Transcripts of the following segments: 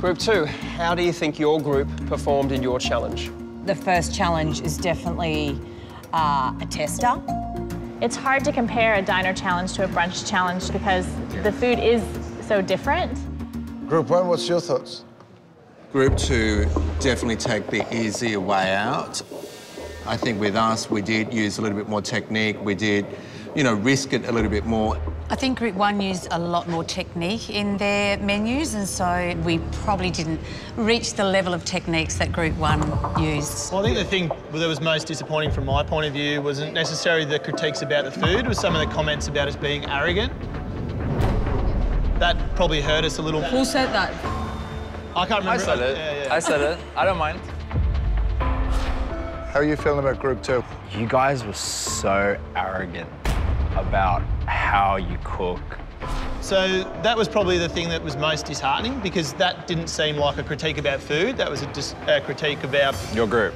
Group 2, how do you think your group performed in your challenge? The first challenge is definitely a tester. It's hard to compare a diner challenge to a brunch challenge because the food is so different. Group 1, what's your thoughts? Group 2, definitely take the easier way out. I think with us, we did use a little bit more technique. We did, you know, risk it a little bit more. I think Group 1 used a lot more technique in their menus, and so we probably didn't reach the level of techniques that Group 1 used. Well, I think the thing that was most disappointing from my point of view wasn't necessarily the critiques about the food, it was some of the comments about us being arrogant. That probably hurt us a little. Who said that? I can't remember. I said it. Yeah, yeah. I said it. I don't mind. How are you feeling about Group 2? You guys were so arrogant about how you cook. So that was probably the thing that was most disheartening, because that didn't seem like a critique about food, that was a critique about... your group.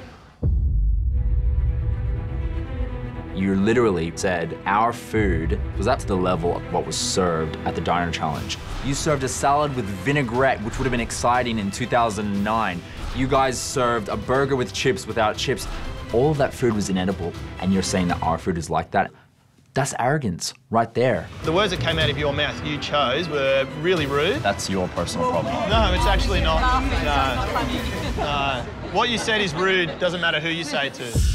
You literally said our food was up to the level of what was served at the Diner Challenge. You served a salad with vinaigrette, which would have been exciting in 2009. You guys served a burger with chips without chips. All of that food was inedible, and you're saying that our food is like that? That's arrogance right there. The words that came out of your mouth you chose were really rude. That's your personal problem. No, it's actually not. No. What you said is rude, doesn't matter who you say it to.